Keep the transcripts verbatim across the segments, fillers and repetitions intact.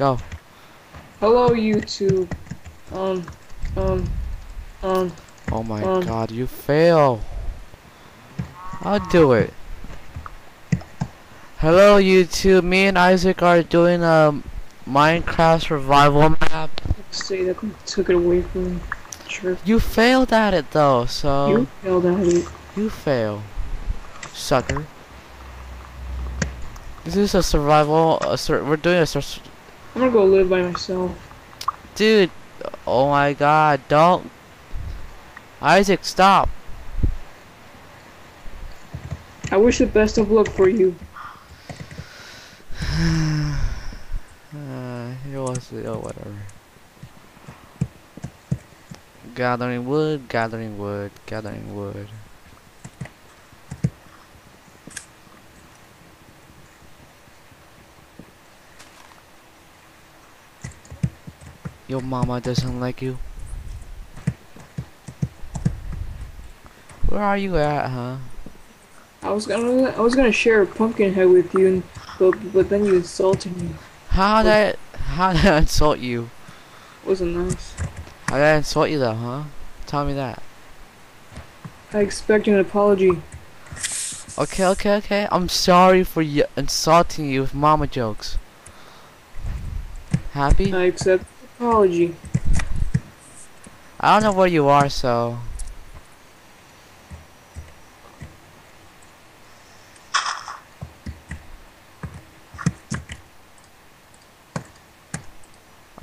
Go. Hello, YouTube. Um, um, um. Oh my um. God, you fail. I'll do it. Hello, YouTube. Me and Isaac are doing a Minecraft survival map. See, they took it away from me. Sure. You failed at it though, so. You failed at it. You fail, sucker. This is a survival. A sur we're doing a. Sur I'm gonna go live by myself. Dude, oh my God, don't. Isaac, stop. I wish the best of luck for you. uh, it was. Oh, whatever. Gathering wood, gathering wood, gathering wood. Your mama doesn't like you. Where are you at, huh? I was gonna, I was gonna share a pumpkin head with you, and, but but then you insulted me. How did, how did I insult you? Wasn't nice. I didn't insult you though, huh? Tell me that. I expect an apology. Okay, okay, okay. I'm sorry for y insulting you with mama jokes. Happy? I accept the apology. I don't know where you are, so.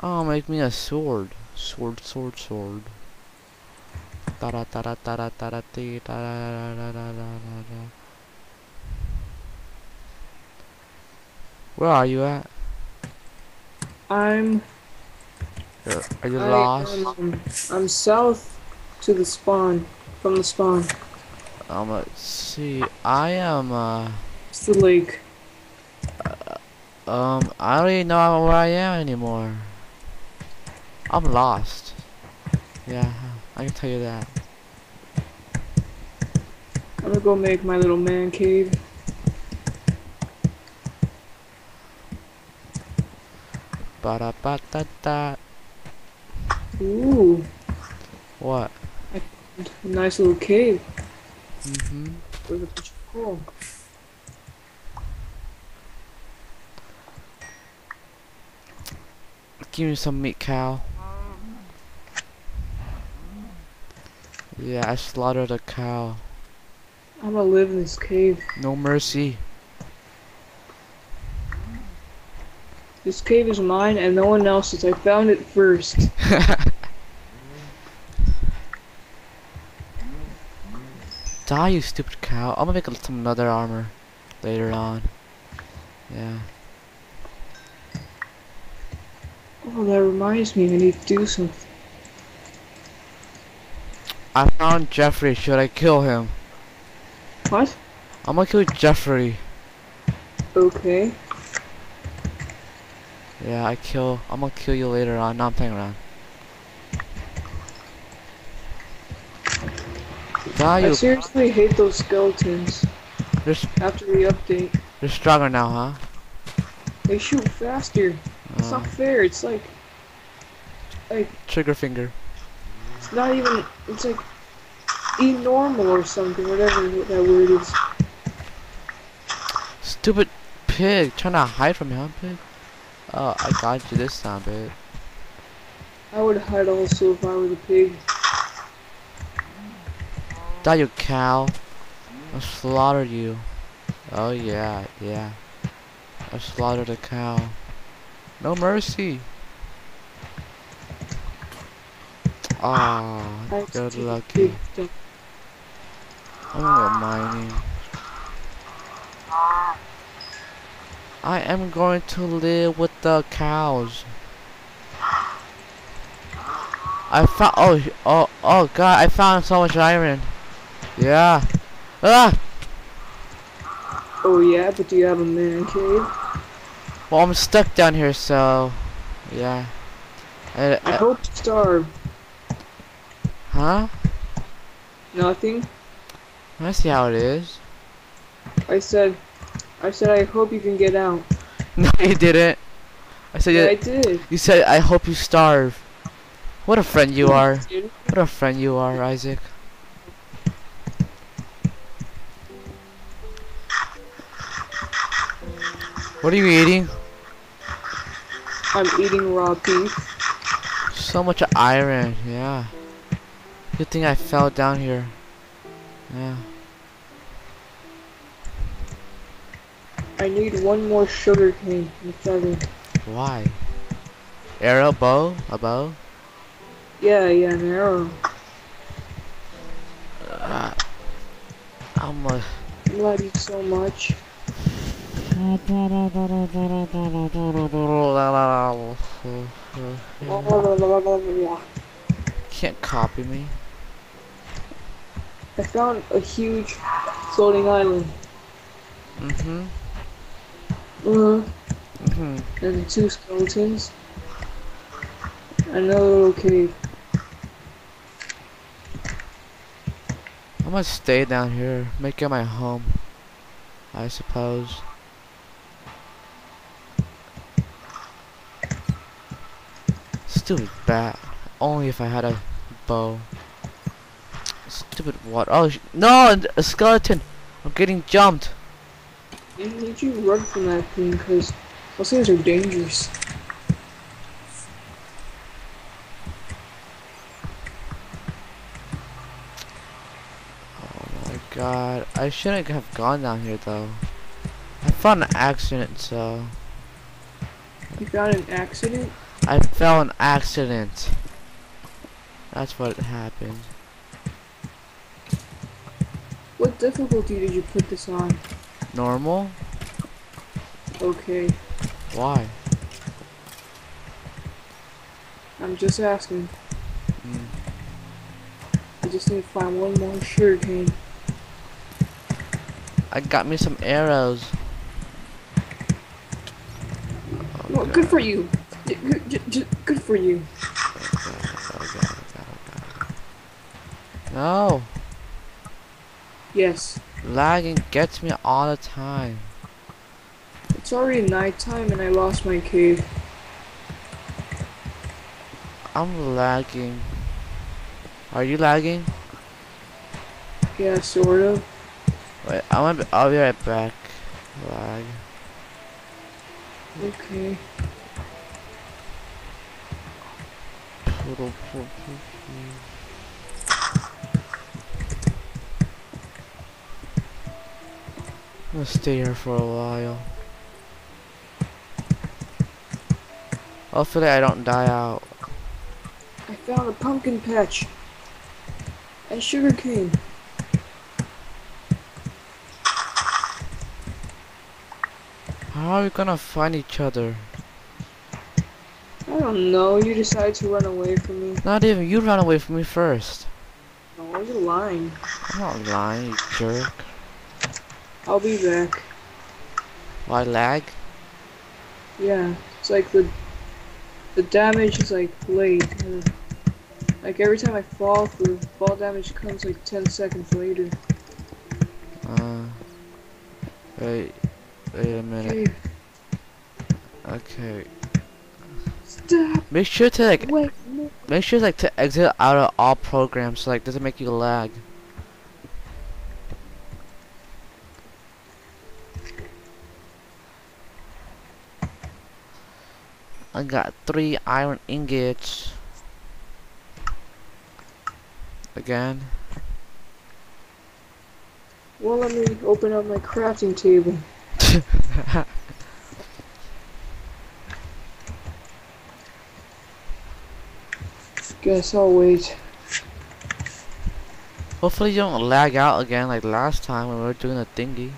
Oh, make me a sword. Sword, sword, sword. Da da da da da da da da da da da da. Where are you at? I'm. You're, are you I, lost? Um, I'm south to the spawn. From the spawn. Um. Let's see. I am. Uh, it's the lake. Uh, um. I don't even know where I am anymore. I'm lost. Yeah, I can tell you that. I'm gonna go make my little man cave. Ba da ba da da. Ooh. What? A nice little cave. Mm-hmm. Where's the picture? Cool. Give me some meat, cow. Yeah, I slaughtered a cow. I'm gonna live in this cave. No mercy. This cave is mine and no one else's. I found it first. Die, you stupid cow. I'm gonna make some another armor later on. Yeah. Oh, that reminds me. I need to do something. I found Jeffrey. Should I kill him? What? I'm gonna kill Jeffrey. Okay. Yeah, I kill. I'm gonna kill you later on. No, I'm playing around. Die, I seriously hate those skeletons. They're after the update. They're stronger now, huh? They shoot faster. It's uh, not fair. It's like, like trigger finger. It's not even. It's like e-normal or something. Whatever that word is. Stupid pig, trying to hide from me, huh, pig? Oh, I got you this time, pig. I would hide also if I were the pig. Die, you cow! I slaughtered you. Oh yeah, yeah. I slaughtered a cow. No mercy. Ah, oh, good lucky. I'm not mining. I am going to live with the cows. I found. Oh, oh, oh, God! I found so much iron. Yeah. Ah. Oh yeah, but do you have a man cave? Well, I'm stuck down here, so yeah. I, I, I hope to starve. Huh? Nothing. I see how it is. I said, I said I hope you can get out. No, you didn't. I said. Yeah, I did. You said, "I hope you starve." What a friend you are. What a friend you are, Isaac. What are you eating? I'm eating raw beef. So much iron, yeah. Good thing I fell down here. Yeah. I need one more sugar cane. Why? Arrow, bow, a bow? Yeah, yeah, an arrow. Uh, I'm a. I love you so much. Can't copy me. I found a huge floating island. Mm-hmm. Uh-huh. Mm-hmm. And two skeletons. Another little cave. I'm gonna stay down here, make it my home, I suppose. Stupid bat. Only if I had a bow. Stupid what? Oh sh no! A skeleton. I'm getting jumped. You need to run from that thing because those things are dangerous. Oh my god! I shouldn't have gone down here though. I found an accident, so. You found an accident? I fell in an accident. That's what happened. What difficulty did you put this on? Normal. Okay. Why? I'm just asking. Mm. I just need to find one more sugar cane. I got me some arrows. Okay. Well, good for you. Good for you. No. Yes. Lagging gets me all the time. It's already nighttime and I lost my cave. I'm lagging. Are you lagging? Yeah, sort of. Wait, I'm gonna be, I'll be right back. Lag. Okay. Little I'm gonna stay here for a while. Hopefully I don't die out. I found a pumpkin patch and sugar cane. How are we gonna find each other? I don't know, you decided to run away from me. Not even, you ran away from me first. No, you're lying. I'm not lying, you jerk. I'll be back. Why lag? Yeah, it's like the the damage is like late. Like every time I fall, the fall damage comes like ten seconds later. Uh, wait, wait a minute. Okay. Make sure to like, wait, no. make sure like to exit out of all programs so like doesn't make you lag. I got three iron ingots. Again. Well, let me open up my crafting table. Guess I'll wait. Hopefully you don't lag out again like last time when we were doing the thingy.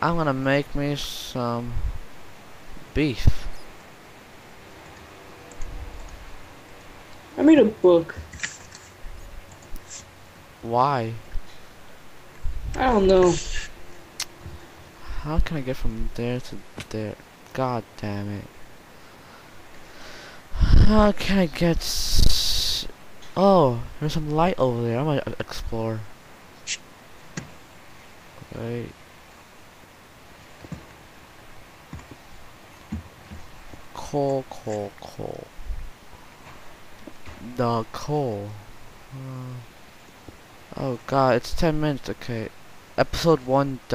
I'm gonna make me some beef. I made a book. Why? I don't know. How can I get from there to there? God damn it. How can I get s oh, there's some light over there. I'm gonna explore. Wait. coal, coal, coal. The coal. Uh, oh god, it's ten minutes, okay. Episode one done.